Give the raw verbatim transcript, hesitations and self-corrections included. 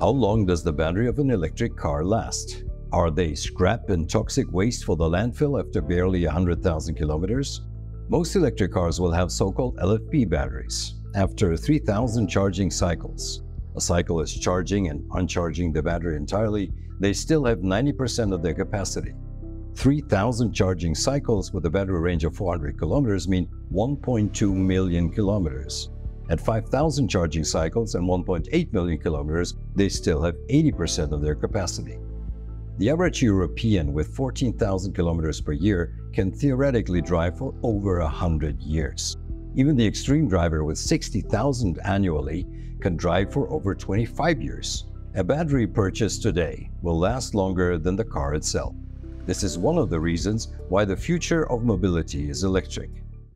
How long does the battery of an electric car last? Are they scrap and toxic waste for the landfill after barely one hundred thousand kilometers? Most electric cars will have so-called L F P batteries after three thousand charging cycles. A cycle is charging and uncharging the battery entirely. They still have ninety percent of their capacity. three thousand charging cycles with a battery range of four hundred kilometers mean one point two million kilometers. At five thousand charging cycles and one point eight million kilometers, they still have eighty percent of their capacity. The average European with fourteen thousand kilometers per year can theoretically drive for over one hundred years. Even the extreme driver with sixty thousand annually can drive for over twenty-five years. A battery purchased today will last longer than the car itself. This is one of the reasons why the future of mobility is electric.